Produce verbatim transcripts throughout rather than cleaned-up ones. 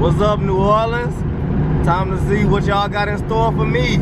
What's up, New Orleans? Time to see what y'all got in store for me.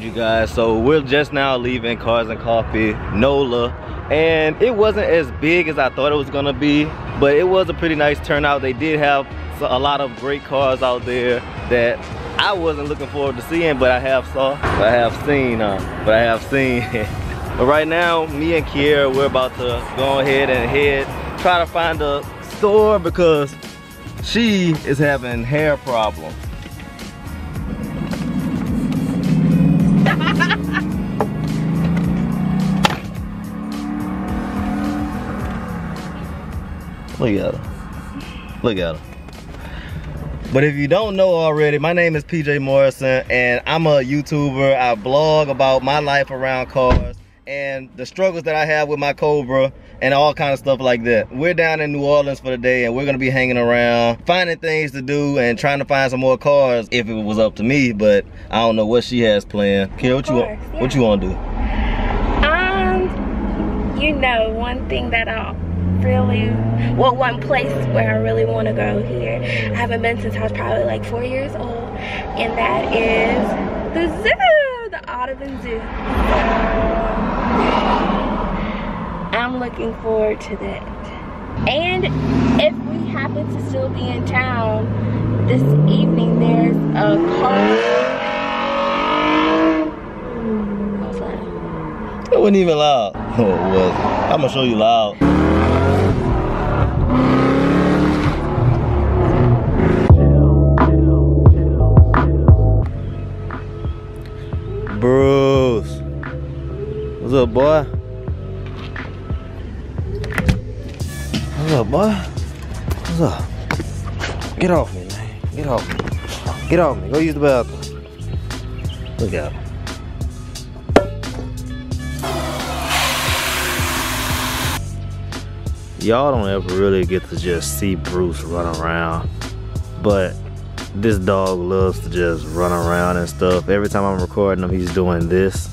You guys, so we're just now leaving Cars and Coffee NOLA, and it wasn't as big as I thought it was gonna be, but it was a pretty nice turnout. They did have a lot of great cars out there that I wasn't looking forward to seeing, but I have saw but I have seen uh, but I have seen but right now me and Kiera, we're about to go ahead and head try to find a store because she is having hair problems. Look at her. Look at her. But if you don't know already, my name is P J Morrison, and I'm a YouTuber. I blog about my life around cars and the struggles that I have with my Cobra and all kind of stuff like that. We're down in New Orleans for the day, and we're gonna be hanging around, finding things to do and trying to find some more cars if it was up to me, but I don't know what she has planned. Kiera, what, yeah. what you wanna do? Um, you know, one thing that I'll really, well, one place where I really want to go here, I haven't been since I was probably like four years old, and that is the zoo, the Audubon Zoo. So, I'm looking forward to that. And if we happen to still be in town this evening, there's a car. It wasn't even loud. Oh, it was. I'm gonna show you loud. Bruce, what's up, boy? What's up, boy? What's up? Get off me, man. Get off me. Get off me. Go use the bathroom. Look out. Y'all don't ever really get to just see Bruce run around, but this dog loves to just run around and stuff. Every time I'm recording him, he's doing this.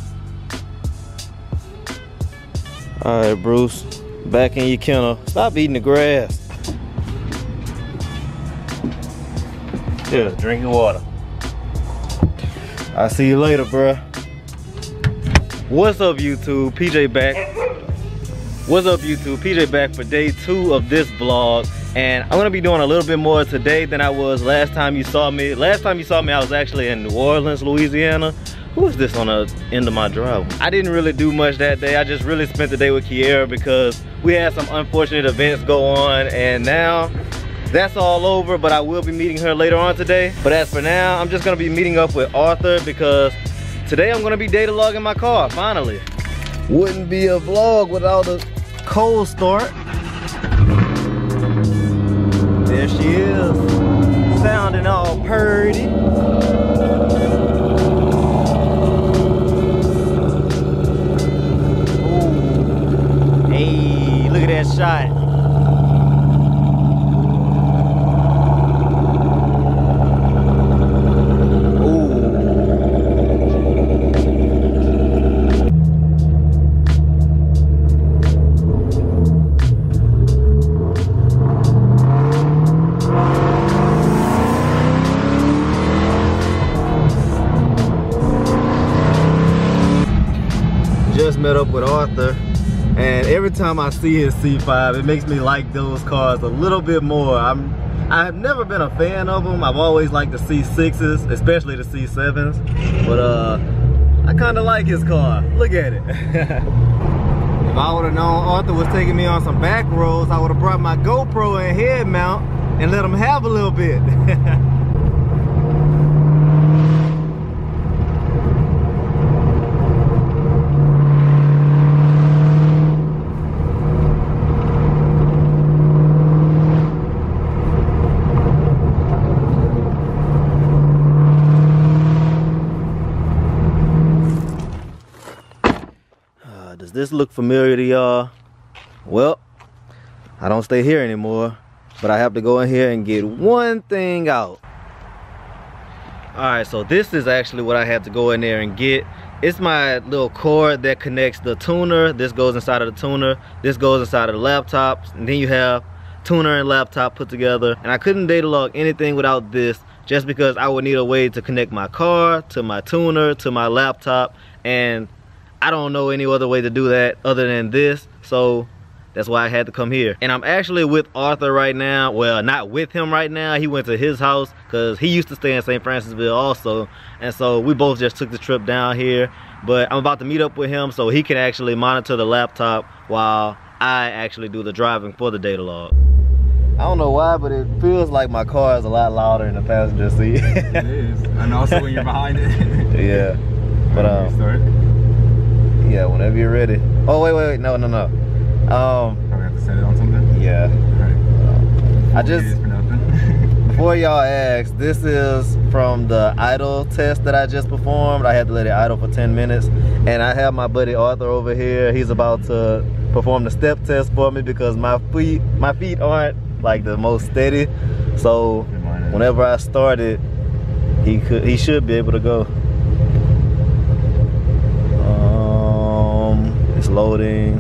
All right, Bruce, back in your kennel. Stop eating the grass. Yeah, drink your water. I'll see you later, bruh. What's up, YouTube? P J back. What's up, YouTube? P J back for day two of this vlog. And I'm gonna be doing a little bit more today than I was last time you saw me. Last time you saw me, I was actually in New Orleans, Louisiana. Who is this on the end of my driveway? I didn't really do much that day. I just really spent the day with Kiera because we had some unfortunate events go on, and now that's all over, but I will be meeting her later on today. But as for now, I'm just gonna be meeting up with Arthur because today I'm gonna be datalogging my car, finally. Wouldn't be a vlog without a cold start. There she is, sounding all purty. Ooh. Hey, look at that shot. Met up with Arthur, and every time I see his C five, it makes me like those cars a little bit more. I'm I have never been a fan of them. I've always liked the C sixes, especially the C sevens, but uh I kind of like his car. Look at it. If I would have known Arthur was taking me on some back roads, I would have brought my GoPro and head mount and let him have a little bit. This look familiar to y'all? Well, I don't stay here anymore, but I have to go in here and get one thing out. All right, so this is actually what I had to go in there and get. It's my little cord that connects the tuner. This goes inside of the tuner. This goes inside of the laptops. And then you have tuner and laptop put together. And I couldn't datalog anything without this, just because I would need a way to connect my car to my tuner, to my laptop, and I don't know any other way to do that other than this, so that's why I had to come here. And I'm actually with Arthur right now. Well, not with him right now. He went to his house because he used to stay in Saint Francisville also, and so we both just took the trip down here. But I'm about to meet up with him so he can actually monitor the laptop while I actually do the driving for the datalog. I don't know why, but it feels like my car is a lot louder in the passenger seat. It is, and also when you're behind it. Yeah, but um. Yeah, whenever you're ready. Oh, wait, wait, wait, no, no, no. Um, Probably have to set it on something? Yeah. All right. I just, before y'all ask, this is from the idle test that I just performed. I had to let it idle for ten minutes. And I have my buddy Arthur over here. He's about to perform the step test for me because my feet, my feet aren't like the most steady. So whenever I started, he could, he should be able to go. Loading.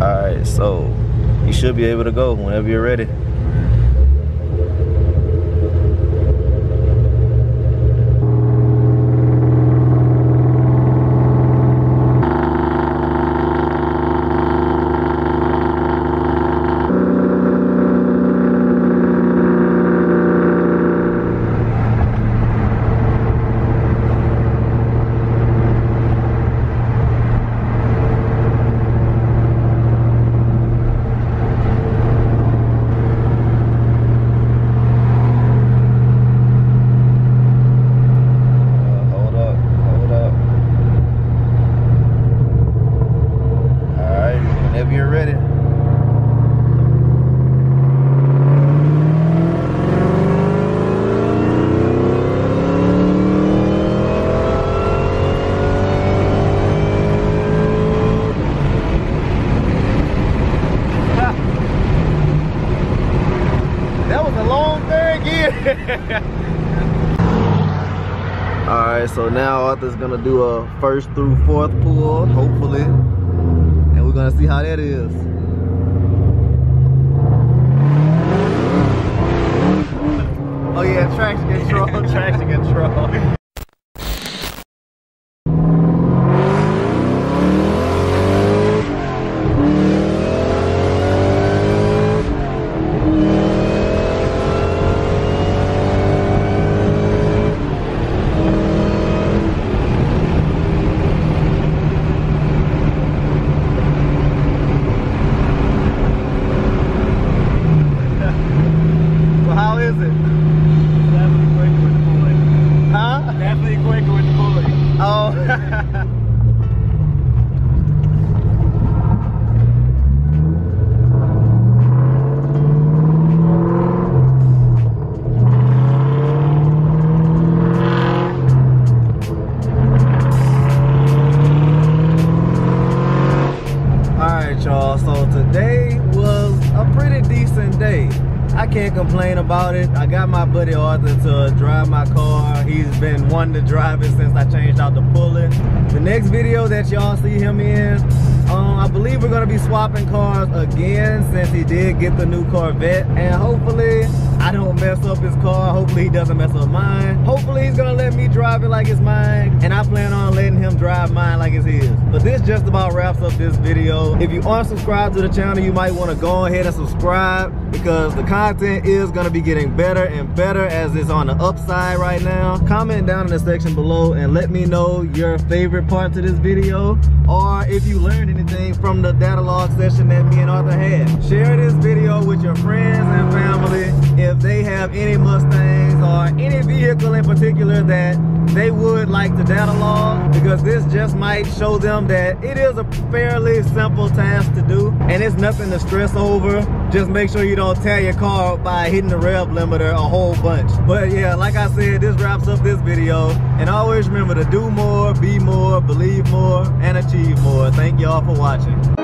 All right, so you should be able to go whenever you're ready. Alright, so now Arthur's gonna do a first through fourth pull, hopefully, and we're gonna see how that is. Oh yeah, traction control, traction control. y'all. So today was a pretty decent day. I can't complain about it. I got my buddy Arthur to drive my car. He's been wanting to drive it since I changed out the pulley. The next video that y'all see him in, um, I believe we're gonna be swapping cars again since he did get the new Corvette, and hopefully I don't mess up his car. Hopefully he doesn't mess up mine. Hopefully he's gonna let me drive it like it's mine, and I plan on letting him drive mine like it's his. But this just about wraps up this video. If you aren't subscribed to the channel, you might wanna go ahead and subscribe, because the content is gonna be getting better and better as it's on the upside right now. Comment down in the section below and let me know your favorite parts of this video, or if you learned anything from the Datalogging session that me and Arthur had. Share this video with your friends and family if they have any Mustangs or any vehicle in particular that they would like to Datalogging, because this just might show them that it is a fairly simple task to do and it's nothing to stress over. Just make sure you don't tear your car by hitting the rev limiter a whole bunch. But yeah, like I said, this wraps up this video, and always remember to do more, be more, believe more, and achieve more. Thank y'all for watching.